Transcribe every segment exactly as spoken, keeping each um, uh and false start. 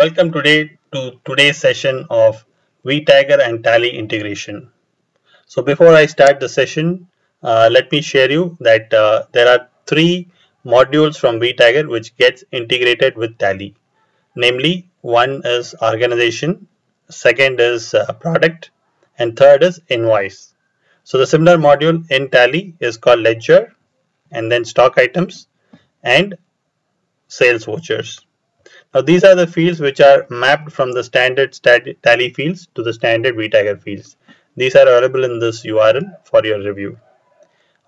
Welcome today to today's session of vTiger and Tally integration. So before I start the session, uh, let me share you that uh, there are three modules from vTiger which gets integrated with Tally. Namely, one is organization, second is uh, product, and third is invoice. So the similar module in Tally is called ledger, and then stock items and sales vouchers. Now these are the fields which are mapped from the standard Tally fields to the standard vTiger fields. These are available in this U R L for your review.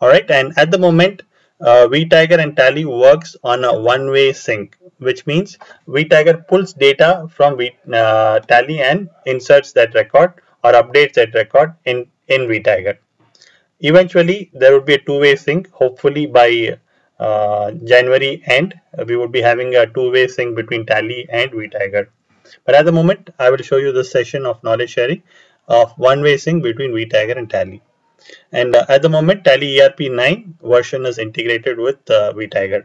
Alright, and at the moment uh, vTiger and Tally works on a one-way sync, which means vTiger pulls data from v, uh, Tally and inserts that record or updates that record in, in vTiger. Eventually there would be a two-way sync. Hopefully by Uh, January end, we would be having a two-way sync between Tally and vTiger. But at the moment, I will show you the session of knowledge sharing of one-way sync between vTiger and Tally. And uh, at the moment, Tally E R P nine version is integrated with uh, vTiger.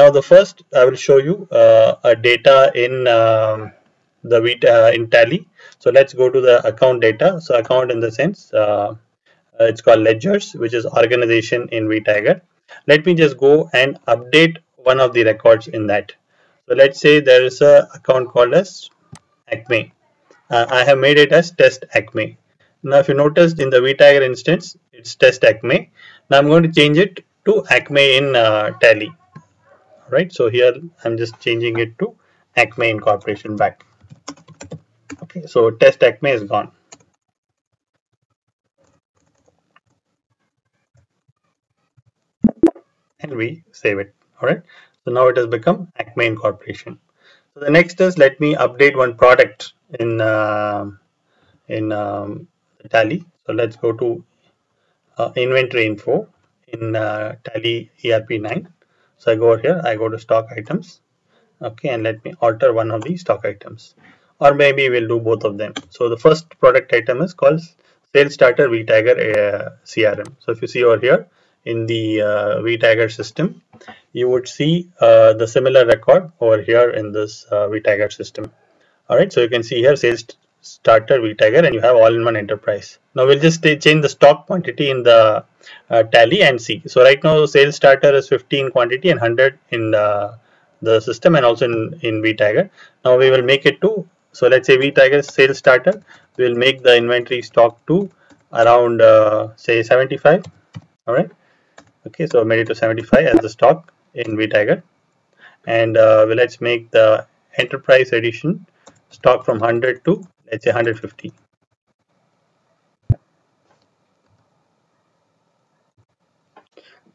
Now, the first I will show you uh, a data in um, the v uh, in Tally. So let's go to the account data. So account in the sense, uh, it's called ledgers, which is organization in vTiger. Let me just go and update one of the records in that. So let's say there is a account called as Acme. Uh, I have made it as test Acme. Now if you noticed in the vTiger instance, it's test Acme. Now I'm going to change it to Acme in uh, Tally. Alright, so here I'm just changing it to Acme Incorporation back. Okay, so test Acme is gone. And we save it. All right. So now it has become Acme Incorporation. So the next is, let me update one product in uh, in um, Tally. So let's go to uh, inventory info in uh, Tally E R P nine. So I go over here. I go to stock items. Okay, and let me alter one of the stock items, or maybe we'll do both of them. So the first product item is called Sales Starter vTiger uh, C R M. So if you see over here, in the uh, vTiger system, you would see uh, the similar record over here in this uh, vTiger system. All right, so you can see here Sales Starter vTiger, and you have all-in-one enterprise. Now we'll just change the stock quantity in the uh, Tally and see. So right now Sales Starter is fifty in quantity and one hundred in the, the system, and also in, in vTiger. Now we will make it to, so let's say vTiger Sales Starter, we'll make the inventory stock to around uh, say seventy-five. All right. Okay, so I made it to seventy-five as the stock in vTiger, and uh, well, let's make the enterprise edition stock from one hundred to, let's say, one hundred fifty.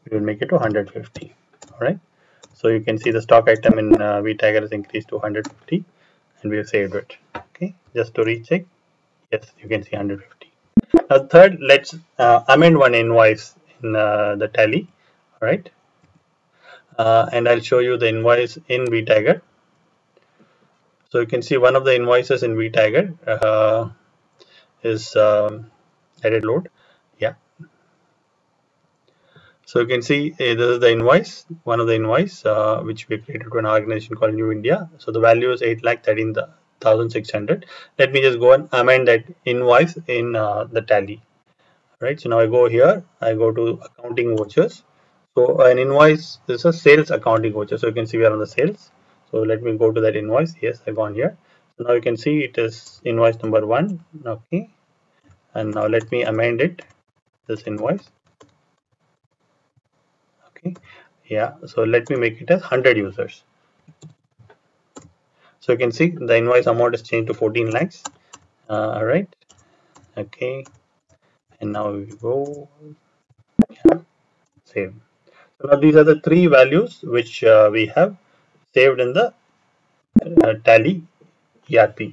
We will make it to one hundred fifty. All right, so you can see the stock item in uh, vTiger is increased to one hundred fifty, and we have saved it. Okay, just to recheck, yes, you can see one hundred fifty. Now, third, let's uh, amend one invoice in uh, the Tally. All right, uh, and I'll show you the invoice in vTiger. So you can see one of the invoices in vTiger uh, is um, let it load. Yeah, so you can see uh, this is the invoice, one of the invoice uh, which we created to an organization called New India. So the value is eight lakh thirteen thousand six hundred. Let me just go and amend that invoice in uh, the Tally. Right, so now I go here, I go to accounting vouchers. So an invoice, this is a sales accounting voucher. So you can see we are on the sales. So let me go to that invoice. Yes, I've gone here. So now you can see it is invoice number one. Okay, and now let me amend it, this invoice. Okay, yeah, so let me make it as one hundred users. So you can see the invoice amount is changed to fourteen lakhs. Uh, all right, okay. And now we go, yeah, save. So now these are the three values which uh, we have saved in the uh, Tally E R P.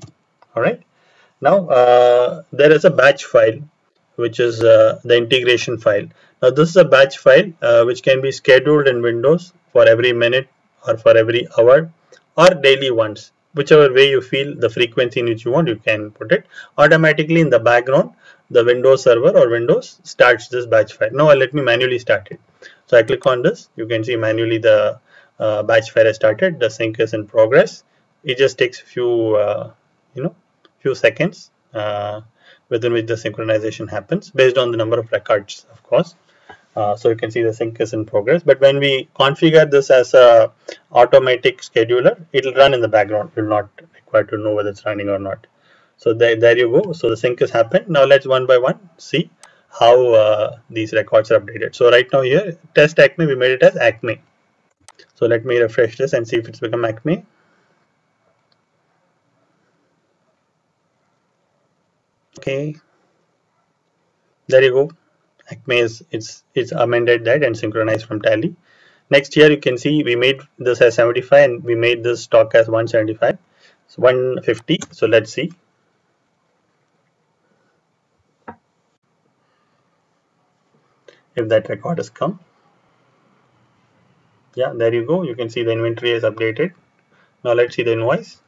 All right. Now uh, there is a batch file, which is uh, the integration file. Now this is a batch file uh, which can be scheduled in Windows for every minute or for every hour or daily once. Whichever way you feel the frequency in which you want, you can put it automatically in the background. The Windows server or Windows starts this batch file. Now let me manually start it. So I click on this. You can see manually the uh, batch file has started. The sync is in progress. it just takes a few, uh, you know, few seconds uh, within which the synchronization happens based on the number of records, of course. Uh, so you can see the sync is in progress. But when we configure this as a automatic scheduler, it will run in the background. You're not required to know whether it's running or not. So there, there you go. So the sync has happened. Now let's one by one see how uh, these records are updated. So right now here, test Acme, we made it as Acme. So let me refresh this and see if it's become Acme. Okay, there you go. Acme is it's it's amended that and synchronized from Tally. Next here you can see we made this as seventy-five and we made this stock as one seventy-five, so one fifty. So let's see. If that record has come, yeah, there you go. You can see the inventory is updated. Now let's see the invoice.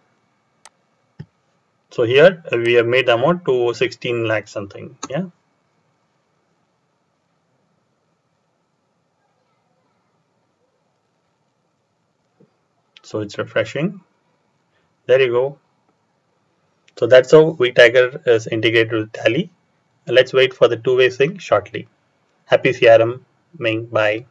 So here we have made the amount to sixteen lakhs something, yeah. So it's refreshing. There you go. So that's how vTiger is integrated with Tally. Let's wait for the two-way sync shortly. Happy C R M-ing. Bye.